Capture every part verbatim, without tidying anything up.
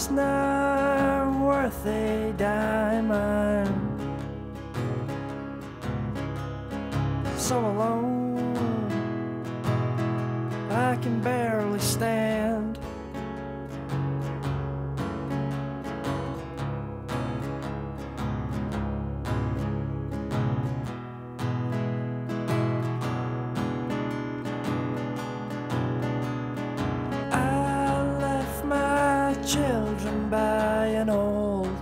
is not worth a diamond. So alone I can barely stand. Children by an old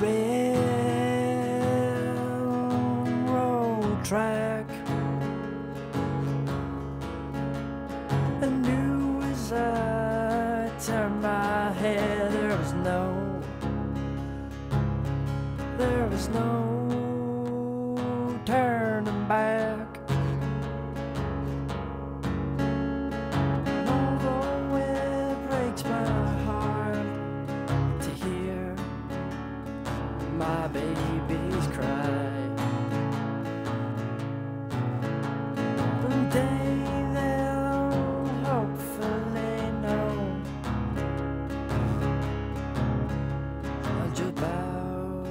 railroad track, and knew as I turned my head there was no, there was no turning back. My babies cry. One day they'll hopefully know I'm just about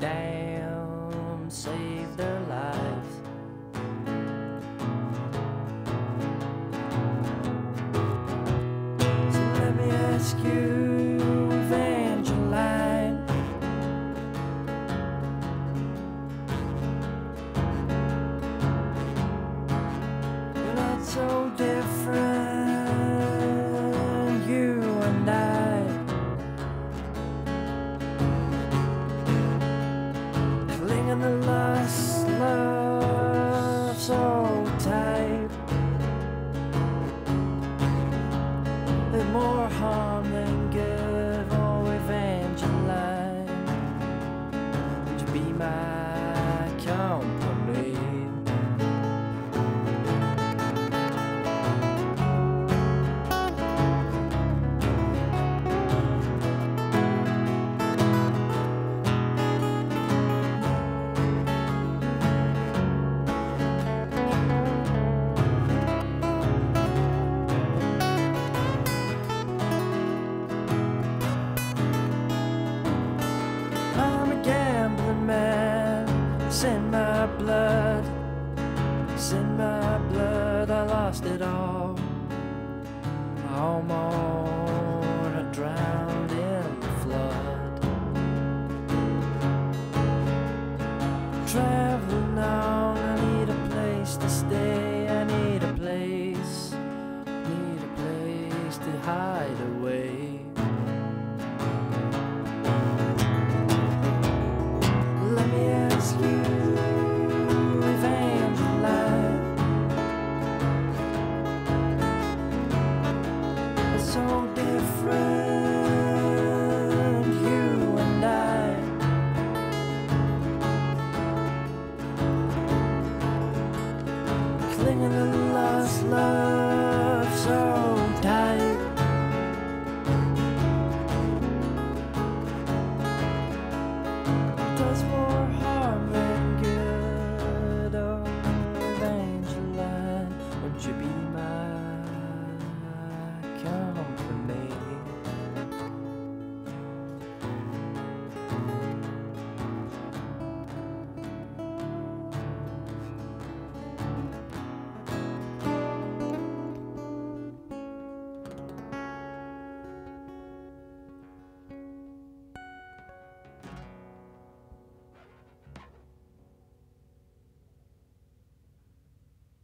damn saved their lives. So let me ask you, so different, you and I, clinging to last love so tight, did more harm than good. Oh, Evangeline, would you be my company? It's in my blood, it's in my blood. I lost it all. I almost drowned in the flood. Traveling on, I need a place to stay. I need a place, need a place to hide away. So different, you and I, clinging to the lost love.